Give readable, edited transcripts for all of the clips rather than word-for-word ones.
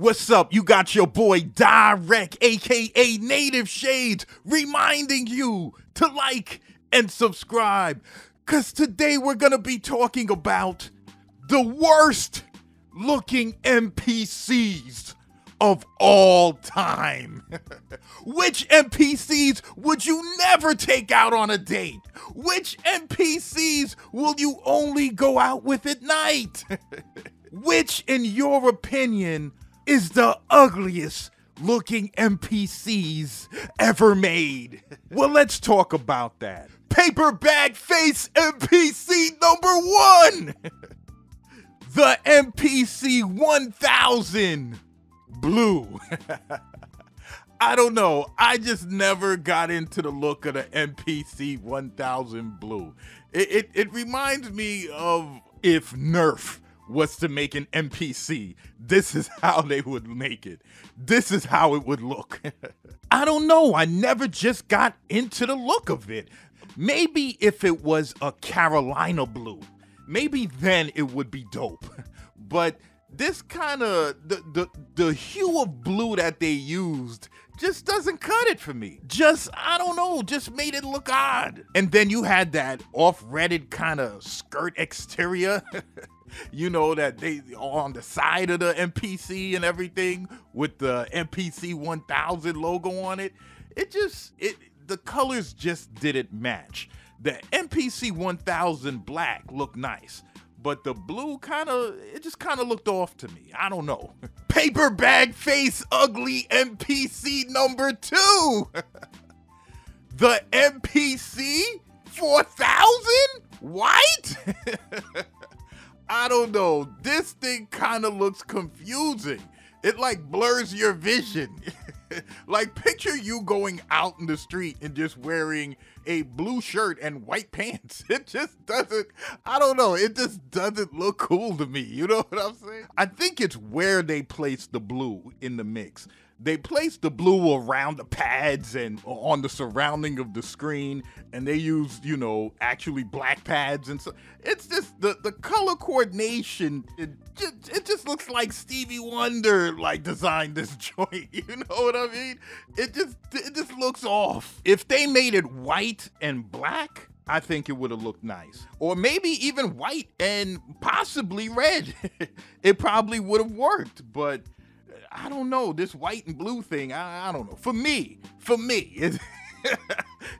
What's up? You got your boy Direc, aka Native Shades, reminding you to like and subscribe, because today we're going to be talking about the worst looking MPCs of all time. Which NPCs would you never take out on a date? Which NPCs will you only go out with at night? Which, in your opinion, is the ugliest looking NPCs ever made? Well, let's talk about that. Paper bag face NPC number 1. The MPC 1000 blue. I don't know. I just never got into the look of the MPC 1000 blue. It reminds me of if Nerf was to make an MPC, this is how they would make it. This is how it would look. I don't know. I never just got into the look of it. Maybe if it was a Carolina blue, maybe then it would be dope. But this kind of, the hue of blue that they used just doesn't cut it for me. Just, I don't know, just made it look odd. And then you had that off-redded kind of skirt exterior, you know, that they on the side of the MPC and everything with the MPC 1000 logo on it. The colors just didn't match. The MPC 1000 black looked nice, but the blue kind of looked off to me. I don't know. Paper bag face ugly MPC number 2. The MPC 4000 white? I don't know. This thing kind of looks confusing. It like blurs your vision. Like, picture you going out in the street and just wearing a blue shirt and white pants. It just doesn't, I don't know, it just doesn't look cool to me. You know what I'm saying? I think it's where they place the blue in the mix. They place the blue around the pads and on the surrounding of the screen, and they use, you know, actually black pads and so. It's just the color coordination. It just looks like Stevie Wonder like designed this joint. You know what I mean? It just looks off. If they made it white and black, I think it would have looked nice. Or maybe even white and possibly red. It probably would have worked, but I don't know, this white and blue thing, I don't know. For me,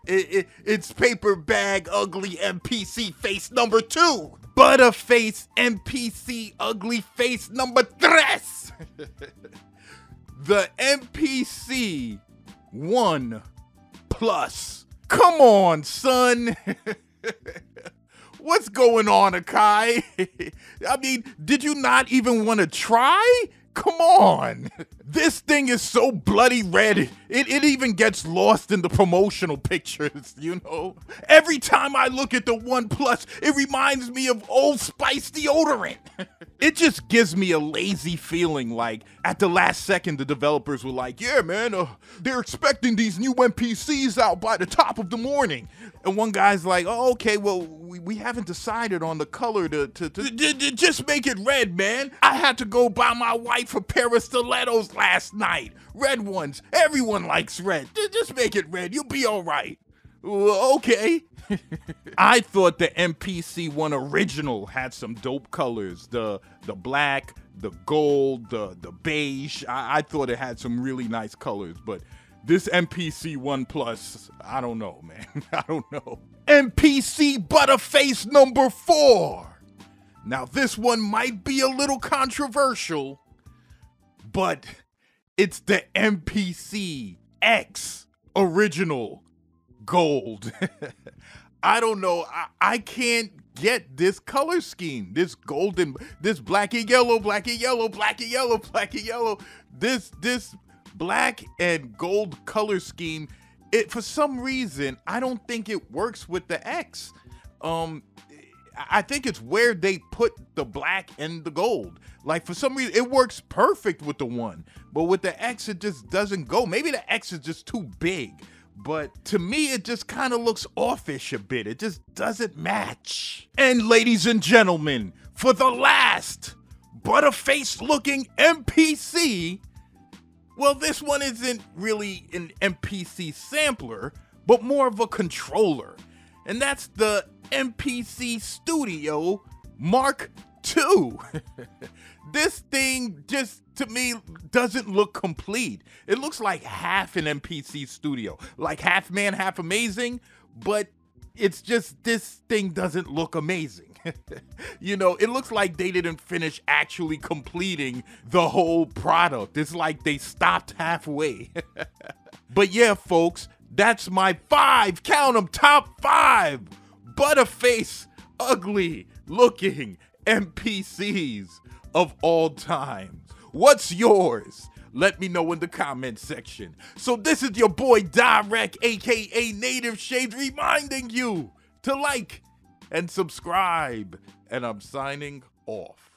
it's paper bag ugly MPC face number 2. Butterface MPC ugly face number 3. The MPC 1+. Come on, son. What's going on, Akai? I mean, did you not even want to try? Come on. This thing is so bloody red. It even gets lost in the promotional pictures, you know? Every time I look at the ONE+, it reminds me of Old Spice deodorant. It just gives me a lazy feeling, like at the last second the developers were like, yeah, man, they're expecting these new NPCs out by the top of the morning. And one guy's like, oh, okay, well, we haven't decided on the color to just make it red, man. I had to go buy my wife a pair of stilettos last night. Red ones. Everyone likes red. Just make it red. You'll be all right. Well, okay. I thought the MPC ONE original had some dope colors. The black, the gold, the beige. I thought it had some really nice colors, but this MPC 1+, I don't know, man. I don't know. MPC Butterface number 4. Now, this one might be a little controversial, but it's the MPC X original gold. I don't know. I can't get this color scheme, this golden, this black and yellow, black and yellow, black and yellow, black and yellow. This black and gold color scheme. It, for some reason, I don't think it works with the X. I think it's where they put the black and the gold. Like, for some reason, it works perfect with the one, but with the X, it just doesn't go. Maybe the X is just too big. But to me, it just kind of looks offish a bit. It just doesn't match. And ladies and gentlemen, for the last butterface-looking MPC. Well, this one isn't really an MPC sampler, but more of a controller. And that's the MPC Studio Mark II. This thing just, to me, doesn't look complete. It looks like half an MPC Studio, like half man, half amazing, but it's just, this thing doesn't look amazing. You know, it looks like they didn't finish actually completing the whole product. It's like they stopped halfway. But yeah, folks, that's my five, count them, top five butterface ugly looking MPCs of all time. What's yours? Let me know in the comment section. So this is your boy Direc, aka Native Shades, reminding you to like and subscribe, and I'm signing off.